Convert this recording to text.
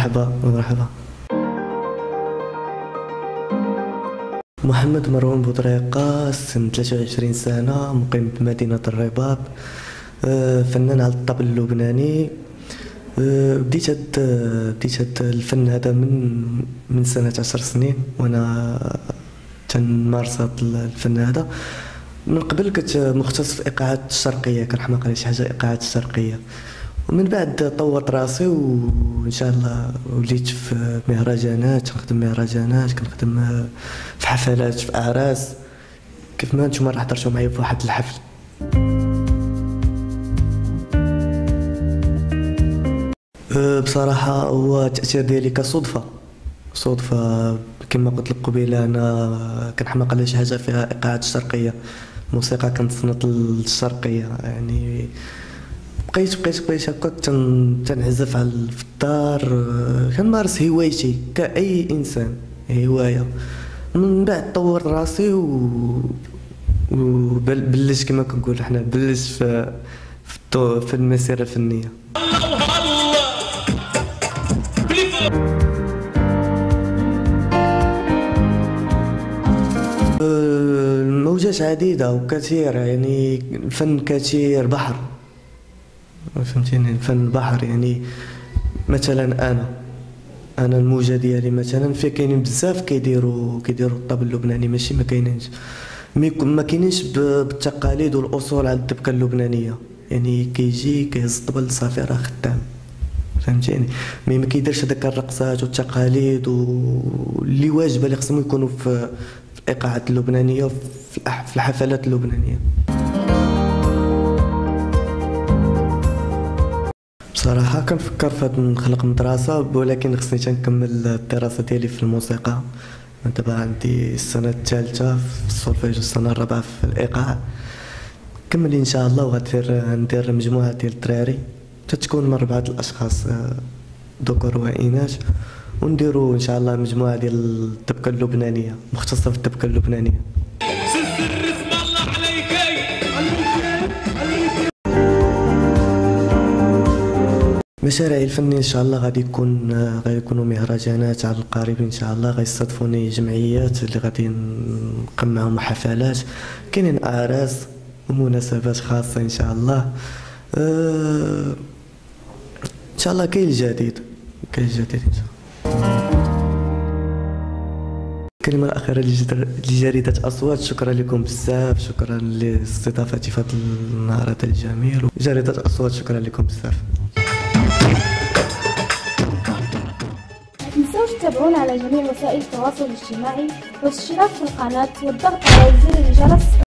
مرحبا. محمد مروان بودريقة، سن 23 سنة، مقيم بمدينة الرباط، فنان على الطبل اللبناني. بديت هاد الفن هذا من سنة 10 سنين، وانا تنمارس هاد الفن هذا. من قبل كنت مختص في الايقاعات الشرقية، كنحماق على شي حاجة ايقاعات الشرقية، ومن بعد طورت راسي وان شاء الله وليت في مهرجانات، كنخدم في حفلات، في اعراس، كيف ما نتوما راه حضرتوا معايا في واحد الحفل. بصراحه هو التاثير ديالي كصدفه، كما قلت لك قبيله، انا كنحماق على شي حاجه فيها ايقاعات الشرقيه، الموسيقى كنصنت الشرقيه، يعني بقيت هكا تنعزف في الدار، كنمارس هوايتي كأي إنسان، هواية. من بعد طورت راسي وبلشت كما كنقولوا حنا، بلشت في المسيرة الفنية. الموجات عديدة وكثيرة، يعني الفن كثير بحر، فهمتيني، الفن بحر. يعني مثلا انا الموجه ديالي مثلا، في كاينين بزاف كيديروا الطبل اللبناني، ماشي ما كاينينش بالتقاليد والاصول على الدبكه اللبنانيه، يعني كيجي كيهز الطبل صافي راه خدام، فهمتيني، ما كيديرش هذاك الرقصات والتقاليد واللي واجبه اللي خصهم يكونوا في الايقاعات اللبنانيه في الحفلات اللبنانيه. صراحة كنفكر في نخلق مدرسة، ولكن خصني تنكمل الدراسة ديالي في الموسيقى. دابا عندي السنة الثالثة في السولفيج والسنة الرابعة في الإيقاع، كمل إن شاء الله، وغندير مجموعة ديال الدراري، تتكون من 4 أشخاص، ذكر وإناث، ونديرو إن شاء الله مجموعة ديال الدبكة اللبنانية، مختصة في الدبكة اللبنانية. مشاريعي الفنية إن شاء الله غادي يكونوا مهرجانات على القريب إن شاء الله، غيستضيفوني جمعيات اللي غادي نقم معهم حفلات، كاينين أعراس ومناسبات خاصة إن شاء الله. إن شاء الله كاين الجديد إن شاء الله. الكلمة الأخيرة لجريدة أصوات، شكرا لكم بزاف، شكرا لاستضافتي في هذا النهار هذا الجميل. جريدة أصوات، شكرا لكم بزاف. متنسوش تتابعونا على جميع وسائل التواصل الاجتماعي والاشتراك في القناة والضغط على زر الجرس.